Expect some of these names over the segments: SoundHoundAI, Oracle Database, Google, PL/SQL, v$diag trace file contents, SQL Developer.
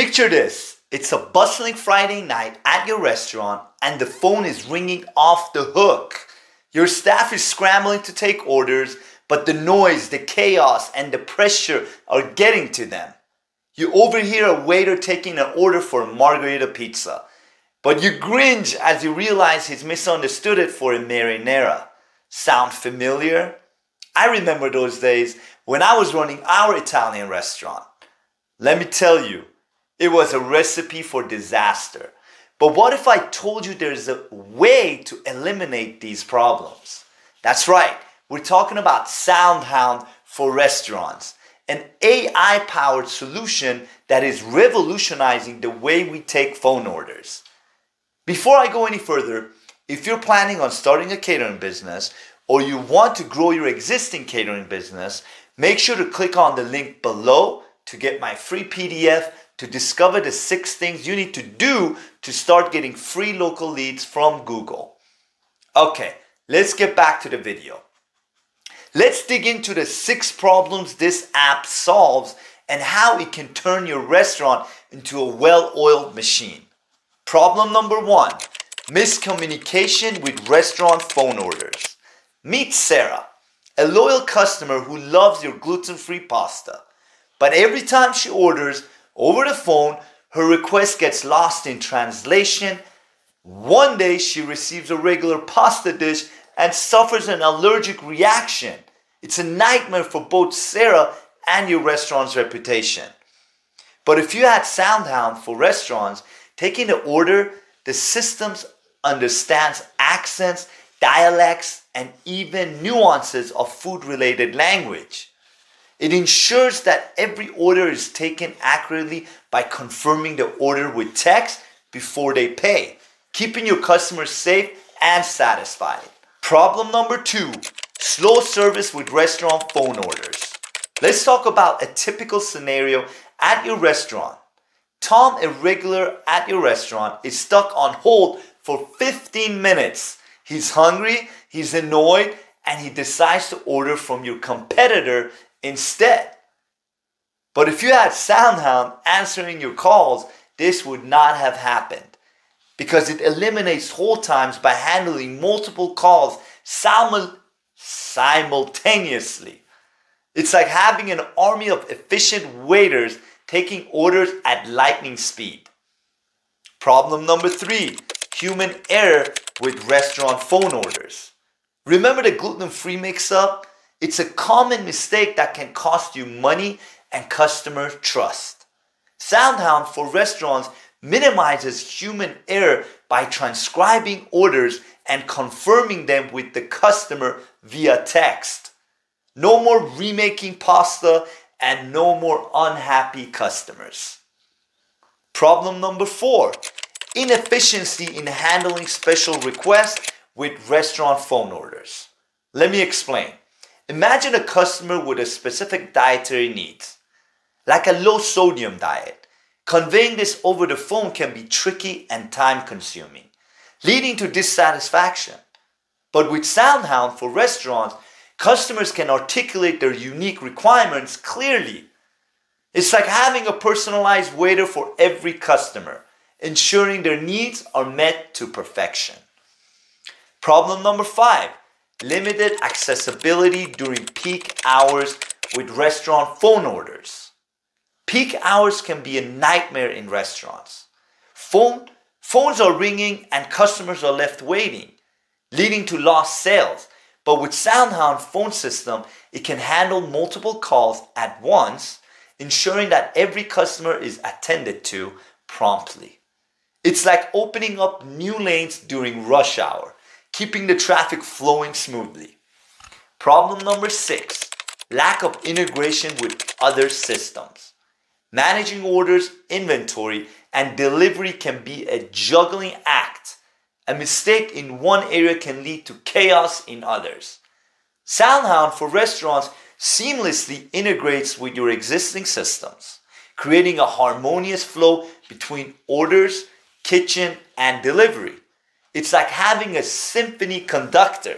Picture this, it's a bustling Friday night at your restaurant and the phone is ringing off the hook. Your staff is scrambling to take orders, but the noise, the chaos, and the pressure are getting to them. You overhear a waiter taking an order for a margherita pizza, but you cringe as you realize he's misunderstood it for a marinara. Sound familiar? I remember those days when I was running our Italian restaurant. Let me tell you, it was a recipe for disaster. But what if I told you there's a way to eliminate these problems? That's right, we're talking about SoundHound for Restaurants, an AI-powered solution that is revolutionizing the way we take phone orders. Before I go any further, if you're planning on starting a catering business or you want to grow your existing catering business, make sure to click on the link below to get my free PDF to discover the 6 things you need to do to start getting free local leads from Google. Okay, let's get back to the video. Let's dig into the 6 problems this app solves and how it can turn your restaurant into a well-oiled machine. Problem number 1, miscommunication with restaurant phone orders. Meet Sarah, a loyal customer who loves your gluten-free pasta. But every time she orders over the phone, her request gets lost in translation. One day she receives a regular pasta dish and suffers an allergic reaction. It's a nightmare for both Sarah and your restaurant's reputation. But if you had SoundHound for Restaurants, taking the order, the system understands accents, dialects, and even nuances of food-related language. It ensures that every order is taken accurately by confirming the order with text before they pay, keeping your customers safe and satisfied. Problem number 2, slow service with restaurant phone orders. Let's talk about a typical scenario at your restaurant. Tom, a regular at your restaurant, is stuck on hold for 15 minutes. He's hungry, he's annoyed, and he decides to order from your competitor instead. But if you had SoundHound answering your calls, this would not have happened because it eliminates hold times by handling multiple calls simultaneously. It's like having an army of efficient waiters taking orders at lightning speed. Problem number 3, human error with restaurant phone orders. Remember the gluten-free mix-up? It's a common mistake that can cost you money and customer trust. SoundHound for Restaurants minimizes human error by transcribing orders and confirming them with the customer via text. No more remaking pasta and no more unhappy customers. Problem number 4, inefficiency in handling special requests with restaurant phone orders. Let me explain. Imagine a customer with a specific dietary need, like a low-sodium diet. Conveying this over the phone can be tricky and time-consuming, leading to dissatisfaction. But with SoundHound for Restaurants, customers can articulate their unique requirements clearly. It's like having a personalized waiter for every customer, ensuring their needs are met to perfection. Problem number 5. Limited accessibility during peak hours with restaurant phone orders. Peak hours can be a nightmare in restaurants. Phones are ringing and customers are left waiting, leading to lost sales. But with SoundHound phone system, it can handle multiple calls at once, ensuring that every customer is attended to promptly. It's like opening up new lanes during rush hour, keeping the traffic flowing smoothly. Problem number 6, lack of integration with other systems. Managing orders, inventory, and delivery can be a juggling act. A mistake in one area can lead to chaos in others. SoundHound for Restaurants seamlessly integrates with your existing systems, creating a harmonious flow between orders, kitchen, and delivery. It's like having a symphony conductor,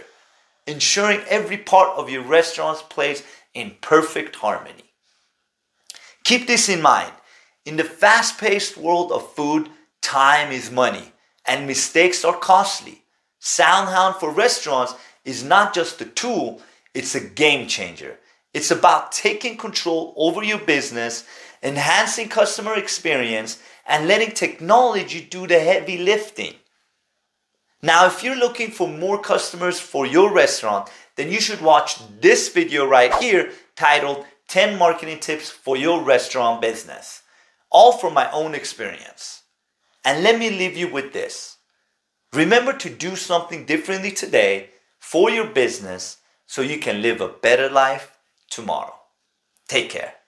ensuring every part of your restaurant plays in perfect harmony. Keep this in mind. In the fast-paced world of food, time is money, and mistakes are costly. SoundHound for Restaurants is not just a tool, it's a game changer. It's about taking control over your business, enhancing customer experience, and letting technology do the heavy lifting. Now, if you're looking for more customers for your restaurant, then you should watch this video right here titled 10 Marketing Tips for Your Restaurant Business, all from my own experience. And let me leave you with this. Remember to do something differently today for your business so you can live a better life tomorrow. Take care.